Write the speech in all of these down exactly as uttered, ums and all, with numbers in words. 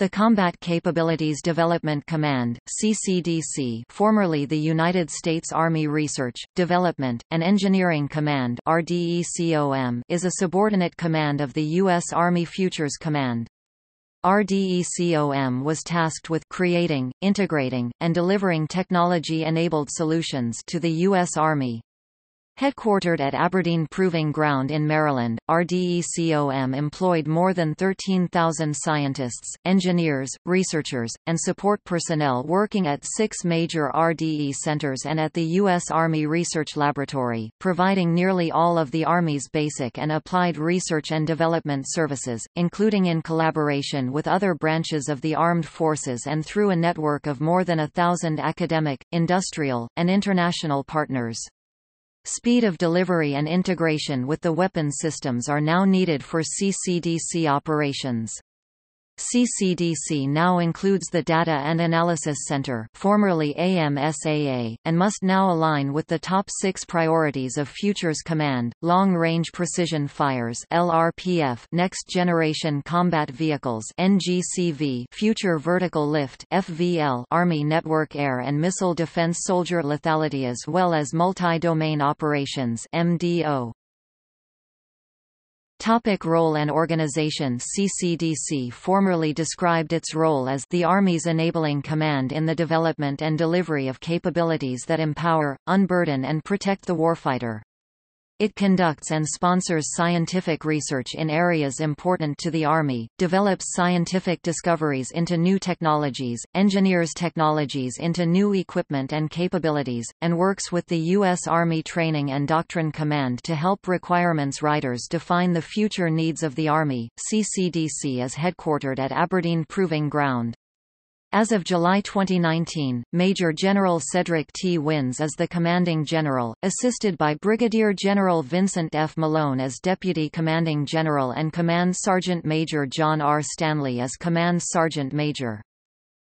The Combat Capabilities Development Command, C C D C, formerly the United States Army Research, Development, and Engineering Command (R D E C O M), is a subordinate command of the U S Army Futures Command. R D E C O M was tasked with creating, integrating, and delivering technology-enabled solutions to the U S Army. Headquartered at Aberdeen Proving Ground in Maryland, R D E C O M employed more than thirteen thousand scientists, engineers, researchers, and support personnel working at six major R D E centers and at the U S Army Research Laboratory, providing nearly all of the Army's basic and applied research and development services, including in collaboration with other branches of the armed forces and through a network of more than a thousand academic, industrial, and international partners. Speed of delivery and integration with the weapons systems are now needed for C C D C operations. C C D C now includes the Data and Analysis Center, formerly A M S A A, and must now align with the top six priorities of Futures Command: Long Range Precision Fires (L R P F), Next Generation Combat Vehicles (N G C V), Future Vertical Lift (F V L), Army Network Air and Missile Defense, Soldier Lethality, as well as Multi-Domain Operations (M D O). Topic role and organization. C C D C formerly described its role as the Army's enabling command in the development and delivery of capabilities that empower, unburden and protect the warfighter. It conducts and sponsors scientific research in areas important to the Army, develops scientific discoveries into new technologies, engineers technologies into new equipment and capabilities, and works with the U S Army Training and Doctrine Command to help requirements writers define the future needs of the Army. C C D C is headquartered at Aberdeen Proving Ground. As of July twenty nineteen, Major General Cedric T. Wins is the commanding general, assisted by Brigadier General Vincent F. Malone as deputy commanding general and Command Sergeant Major John R. Stanley as Command Sergeant Major.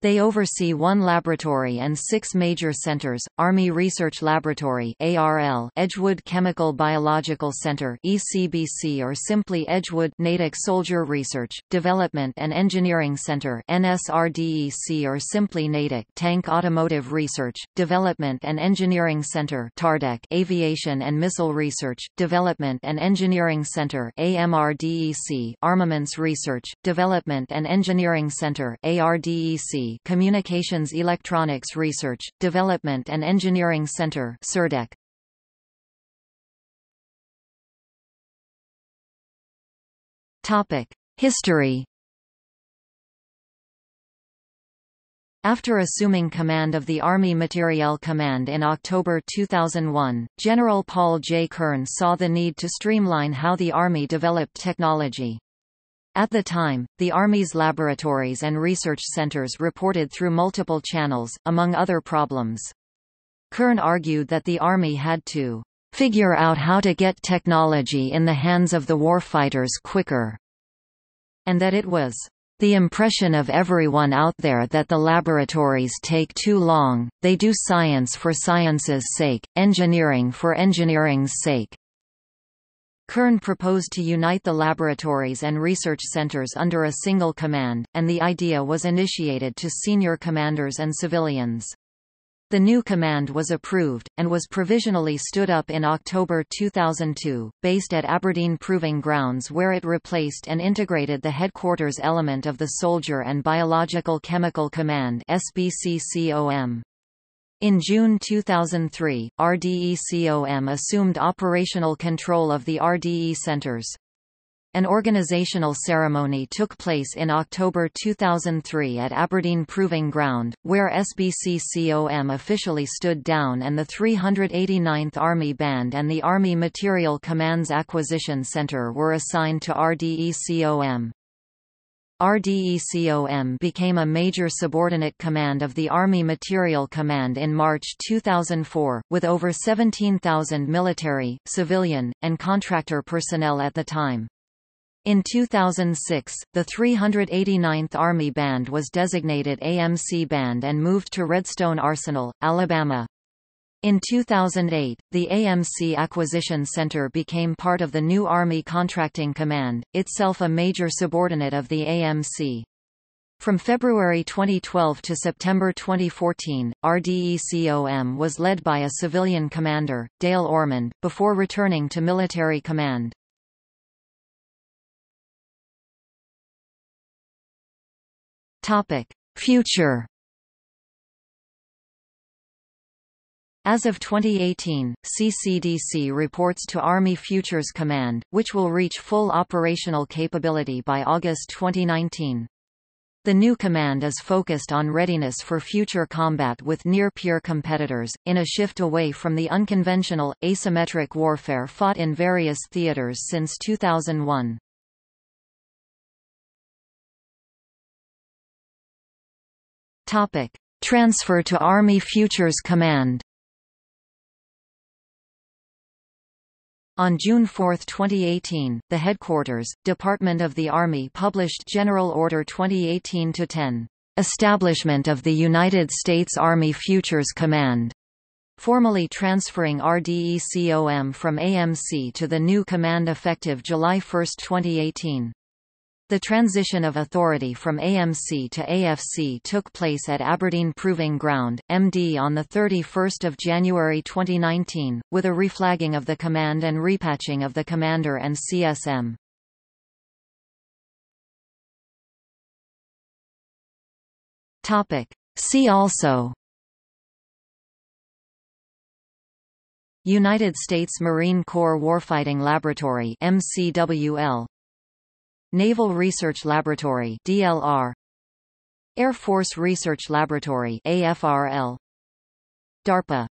They oversee one laboratory and six major centers: Army Research Laboratory (A R L), Edgewood Chemical Biological Center (E C B C), or simply Edgewood; Natick Soldier Research, Development and Engineering Center (N S R D E C), or simply Natick; Tank Automotive Research, Development and Engineering Center (TARDEC), Aviation and Missile Research, Development and Engineering Center (A M R D E C), Armaments Research, Development and Engineering Center (A R D E C), Communications Electronics Research, Development and Engineering Center (C E R D E C). Topic: History. After assuming command of the Army Materiel Command in October two thousand one, General Paul J. Kern saw the need to streamline how the Army developed technology. At the time, the Army's laboratories and research centers reported through multiple channels, among other problems. Kern argued that the Army had to figure out how to get technology in the hands of the warfighters quicker, and that it was the impression of everyone out there that the laboratories take too long, they do science for science's sake, engineering for engineering's sake. Kern proposed to unite the laboratories and research centers under a single command, and the idea was initiated to senior commanders and civilians. The new command was approved, and was provisionally stood up in October two thousand two, based at Aberdeen Proving Grounds, where it replaced and integrated the headquarters element of the Soldier and Biological Chemical Command (S B C C O M). In June two thousand three, R D E C O M assumed operational control of the R D E centers. An organizational ceremony took place in October two thousand three at Aberdeen Proving Ground, where S B C C O M officially stood down and the three hundred eighty-ninth Army Band and the Army Materiel Command's Acquisition Center were assigned to R D E C O M. R D E C O M became a major subordinate command of the Army Materiel Command in March two thousand four, with over seventeen thousand military, civilian, and contractor personnel at the time. In two thousand six, the three hundred eighty-ninth Army Band was designated A M C Band and moved to Redstone Arsenal, Alabama. In two thousand eight, the A M C Acquisition Center became part of the new Army Contracting Command, itself a major subordinate of the A M C. From February twenty twelve to September twenty fourteen, RDECOM was led by a civilian commander, Dale Ormond, before returning to military command. Topic: Future. As of twenty eighteen, C C D C reports to Army Futures Command, which will reach full operational capability by August twenty nineteen. The new command is focused on readiness for future combat with near-peer competitors, in a shift away from the unconventional, asymmetric warfare fought in various theaters since two thousand one. Transfer to Army Futures Command. On June fourth twenty eighteen, the Headquarters, Department of the Army published General Order twenty eighteen dash ten, Establishment of the United States Army Futures Command, formally transferring RDECOM from A M C to the new command effective July first twenty eighteen. The transition of authority from A M C to A F C took place at Aberdeen Proving Ground, M D on the thirty-first of January twenty nineteen, with a reflagging of the command and repatching of the commander and C S M. See also: United States Marine Corps Warfighting Laboratory M C W L, Naval Research Laboratory D L R, Air Force Research Laboratory A F R L, DARPA.